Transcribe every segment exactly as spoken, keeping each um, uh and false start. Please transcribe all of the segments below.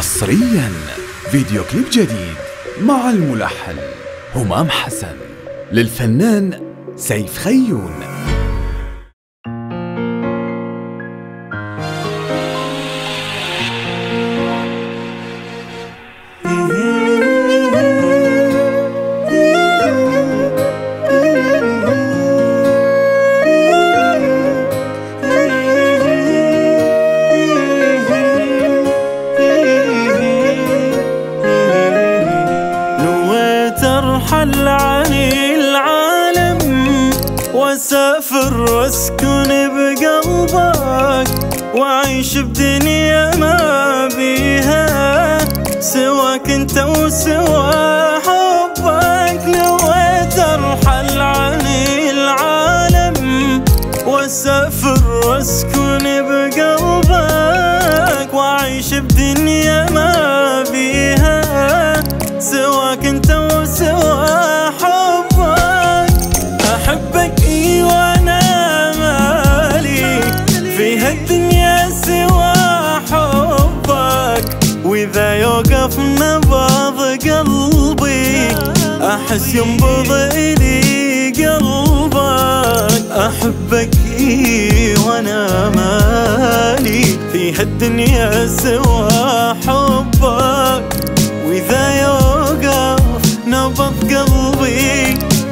حصرياً فيديو كليب جديد مع الملحن همام حسن للفنان سيف خيون. أرحل عن العالم وأسافر وأسكن بقلبك وأعيش بدنيا ما بيها سواك أنت وسوا حبك. نويت أرحل عن العالم وأسافر وأسكن بقلبك وأعيش بدنيا ما بيها سواك أنت سوا حبك. أحبك إي وأنا مالي في هالدنيا سوا حبك، وإذا يوقفنا بعض قلبي أحس ينبض إلي قلبك. أحبك إي وأنا مالي في هالدنيا سوا حبك، وإذا يوقف نبض قلبي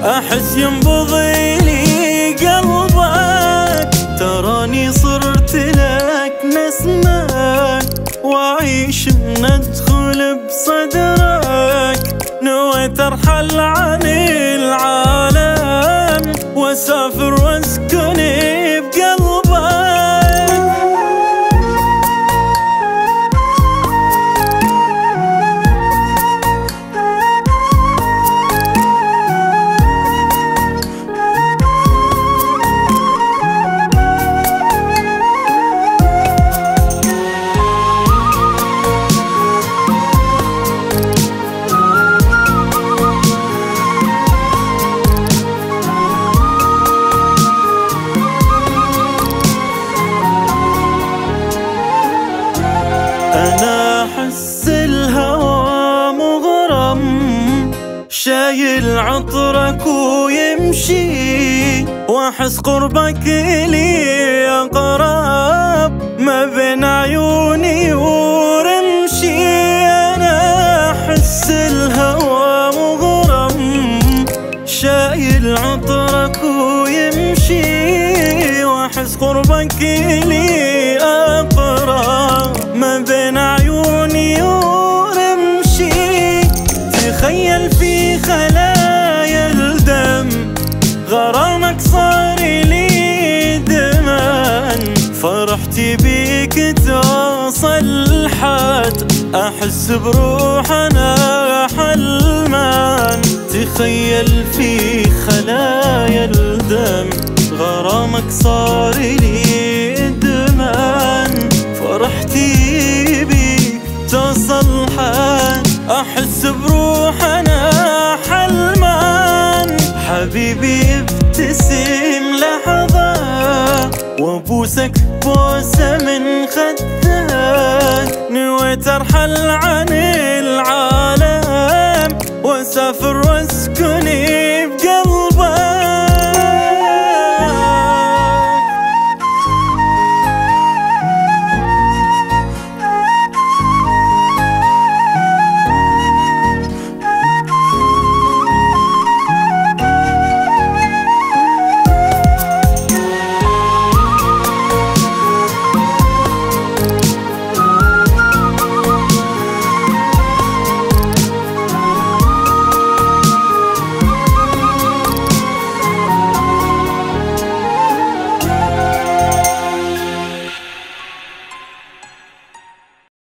أحس ينبض لي قلبك. تراني صرت لك نسمك وأعيش ندخل بصدرك. نويت أرحل عن العالم وأسافر وأسكن أنا أحس الهوى مغرم شايل عطرك ويمشي، وأحس قربك إلي أقرب ما بين عيوني ورمشي. أنا أحس الهوى مغرم شايل عطرك ويمشي، وأحس قربك إلي أقرب ما بين عيوني ورمشي. تخيل في خلايا الدم غرامك صار لي دمان، فرحتي بيك تصلحت أحس بروحنا حلمان. تخيل في خلايا الدم غرامك صار لي دمان، فرحتي بيك تصلحان أحس بروحنا حلمان. حبيبي ابتسم لحظة وابوسك بوسة من خدك، نويت أرحل عن